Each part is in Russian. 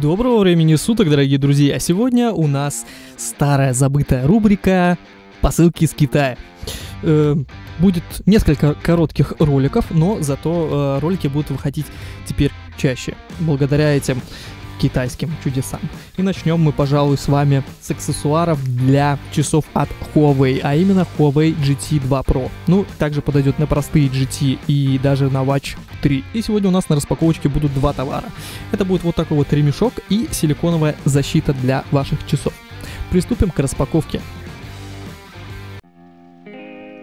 Доброго времени суток, дорогие друзья! Сегодня у нас старая забытая рубрика «Посылки из Китая». Будет несколько коротких роликов, но зато ролики будут выходить теперь чаще, благодаря этим китайским чудесам. И начнем мы, пожалуй, с вами с аксессуаров для часов от Huawei, а именно Huawei GT 2 Pro. Ну, также подойдет на простые GT и даже на Watch 3. И сегодня у нас на распаковочке будут два товара. Это будет вот такой вот ремешок и силиконовая защита для ваших часов. Приступим к распаковке.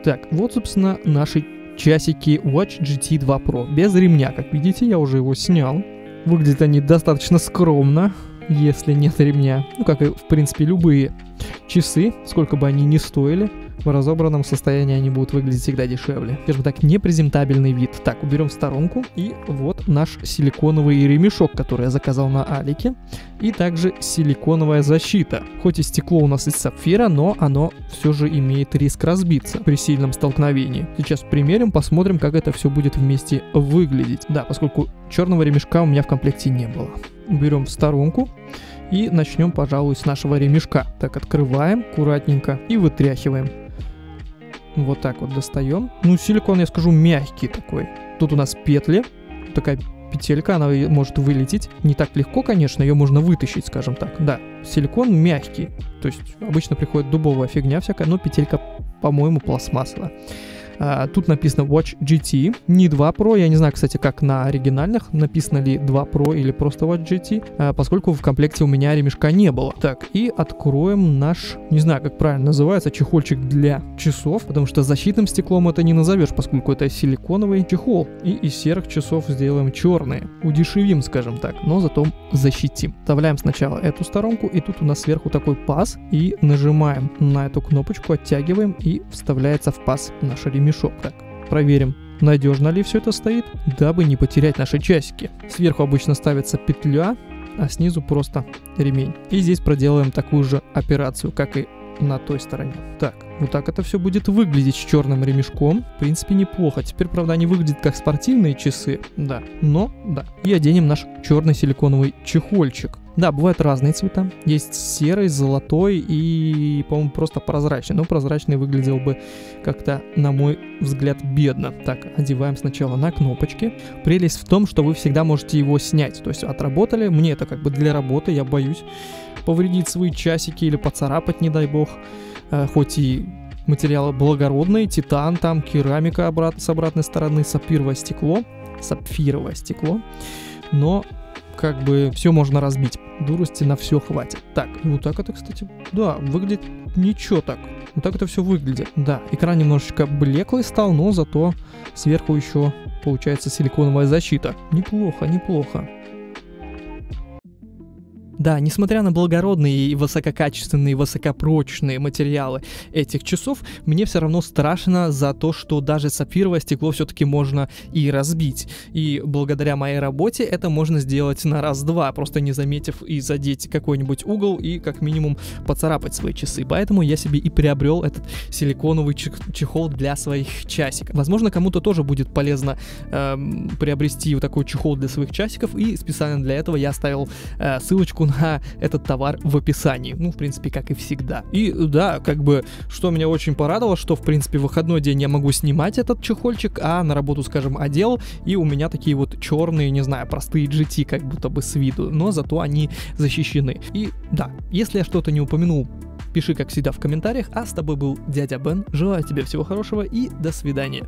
Так, вот, собственно, наши часики Watch GT 2 Pro. Без ремня, как видите, я уже его снял. Выглядят они достаточно скромно, если нет ремня. Ну, как и, в принципе, любые часы, сколько бы они ни стоили, в разобранном состоянии они будут выглядеть всегда дешевле. Скажем так, непрезентабельный вид. Так, уберем в сторонку. И вот наш силиконовый ремешок, который я заказал на Алике. И также силиконовая защита. Хоть и стекло у нас из сапфира, но оно все же имеет риск разбиться при сильном столкновении. Сейчас примерим, посмотрим, как это все будет вместе выглядеть. Да, поскольку черного ремешка у меня в комплекте не было. Уберем в сторонку. И начнем, пожалуй, с нашего ремешка. Так, открываем аккуратненько и вытряхиваем. Вот так вот достаем. Ну, силикон, я скажу, мягкий такой. Тут у нас петли. Такая петелька, она может вылететь. Не так легко, конечно, ее можно вытащить, скажем так. Да, силикон мягкий. То есть обычно приходит дубовая фигня всякая, но петелька, по-моему, пластмассовая. Тут написано Watch GT, не 2 Pro, я не знаю, кстати, как на оригинальных, написано ли 2 Pro или просто Watch GT, поскольку в комплекте у меня ремешка не было. Так, и откроем наш, не знаю, как правильно называется, чехольчик для часов, потому что защитным стеклом это не назовешь, поскольку это силиконовый чехол, и из серых часов сделаем черные, удешевим, скажем так, но зато защитим. Вставляем сначала эту сторонку, и тут у нас сверху такой паз, и нажимаем на эту кнопочку, оттягиваем, и вставляется в паз наш ремешок. Так, проверим, надежно ли все это стоит, дабы не потерять наши часики. Сверху обычно ставится петля, а снизу просто ремень. И здесь проделаем такую же операцию, как и на той стороне. Так, вот так это все будет выглядеть с черным ремешком. В принципе, неплохо. Теперь, правда, они выглядят как спортивные часы. Да, но да. И оденем наш черный силиконовый чехольчик. Да, бывают разные цвета. Есть серый, золотой и, по-моему, просто прозрачный. Но прозрачный выглядел бы как-то, на мой взгляд, бедно. Так, одеваем сначала на кнопочки. Прелесть в том, что вы всегда можете его снять. То есть отработали. Мне это как бы для работы, я боюсь повредить свои часики или поцарапать, не дай бог. Хоть и материалы благородные, титан, там керамика с обратной стороны, сапфировое стекло. Но как бы все можно разбить. Дурости на все хватит. Так, вот так это, кстати, да, выглядит ничего так. Вот так это все выглядит. Да, экран немножечко блеклый стал, но зато сверху еще получается силиконовая защита. Неплохо, неплохо. Да, несмотря на благородные и высококачественные, высокопрочные материалы этих часов, мне все равно страшно за то, что даже сапфировое стекло все-таки можно и разбить. И благодаря моей работе это можно сделать на раз-два, просто не заметив и задеть какой-нибудь угол и как минимум поцарапать свои часы. Поэтому я себе и приобрел этот силиконовый чехол для своих часиков. Возможно, кому-то тоже будет полезно приобрести вот такой чехол для своих часиков, и специально для этого я оставил ссылочку на этот товар в описании. Ну, в принципе, как и всегда. И да, как бы, что меня очень порадовало, что, в принципе, в выходной день я могу снимать этот чехольчик, а на работу, скажем, одел, и у меня такие вот черные, не знаю, простые GT, как будто бы с виду, но зато они защищены. И да, если я что-то не упомянул, пиши, как всегда, в комментариях, а с тобой был Дядя Бен, желаю тебе всего хорошего и до свидания.